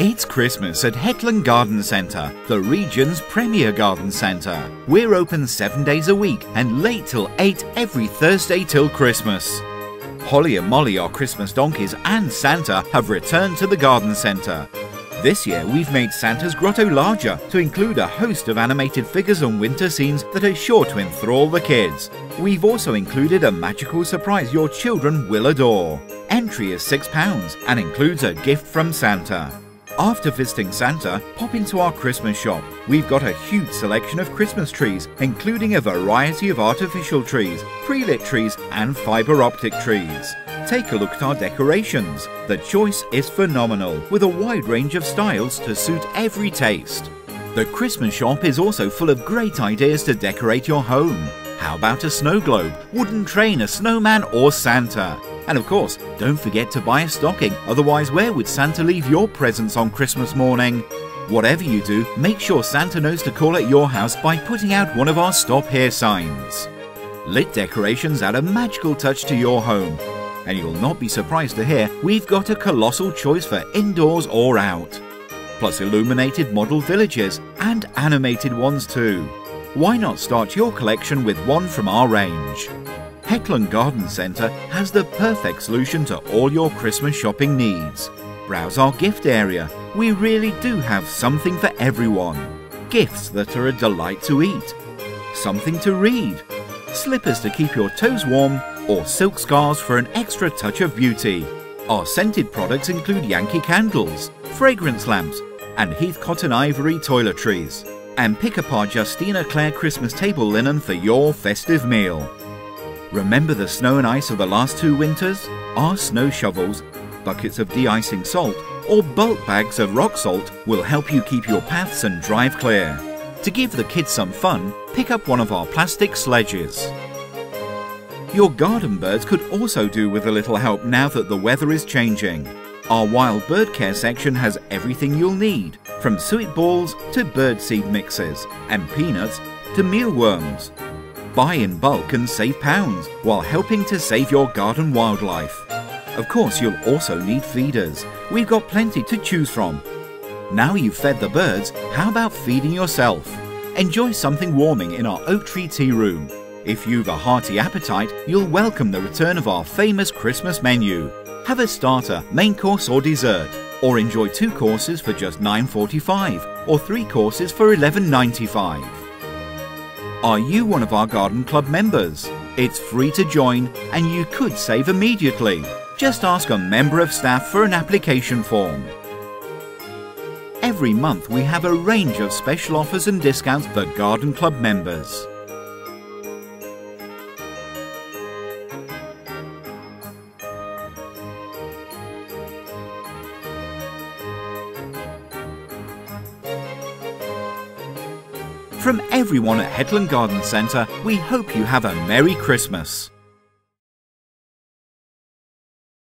It's Christmas at Hetland Garden Centre, the region's premier garden centre. We're open 7 days a week and late till 8 every Thursday till Christmas. Holly and Molly, our Christmas donkeys, and Santa have returned to the garden centre. This year we've made Santa's grotto larger to include a host of animated figures and winter scenes that are sure to enthrall the kids. We've also included a magical surprise your children will adore. Entry is £6 and includes a gift from Santa. After visiting Santa, pop into our Christmas shop. We've got a huge selection of Christmas trees, including a variety of artificial trees, pre-lit trees and fibre optic trees. Take a look at our decorations. The choice is phenomenal, with a wide range of styles to suit every taste. The Christmas shop is also full of great ideas to decorate your home. How about a snow globe, wooden train, a snowman or Santa? And of course, don't forget to buy a stocking, otherwise where would Santa leave your presents on Christmas morning? Whatever you do, make sure Santa knows to call at your house by putting out one of our Stop Here signs. Lit decorations add a magical touch to your home. And you'll not be surprised to hear we've got a colossal choice for indoors or out. Plus illuminated model villages and animated ones too. Why not start your collection with one from our range? Hetland Garden Centre has the perfect solution to all your Christmas shopping needs. Browse our gift area. We really do have something for everyone. Gifts that are a delight to eat, something to read, slippers to keep your toes warm, or silk scarves for an extra touch of beauty. Our scented products include Yankee Candles, fragrance lamps, and Heathcote and Ivory toiletries. And pick up our Justina Claire Christmas table linen for your festive meal. Remember the snow and ice of the last 2 winters? Our snow shovels, buckets of de-icing salt, or bulk bags of rock salt will help you keep your paths and drive clear. To give the kids some fun, pick up one of our plastic sledges. Your garden birds could also do with a little help now that the weather is changing. Our wild bird care section has everything you'll need, from suet balls to birdseed mixes, and peanuts to mealworms. Buy in bulk and save pounds while helping to save your garden wildlife. Of course, you'll also need feeders. We've got plenty to choose from. Now you've fed the birds, how about feeding yourself? Enjoy something warming in our Oak Tree Tearoom. If you've a hearty appetite, you'll welcome the return of our famous Christmas menu. Have a starter, main course or dessert, or enjoy 2 courses for just £9.45 or 3 courses for £11.95. Are you one of our Garden Club members? It's free to join and you could save immediately. Just ask a member of staff for an application form. Every month we have a range of special offers and discounts for Garden Club members. From everyone at Hetland Garden Centre, we hope you have a Merry Christmas.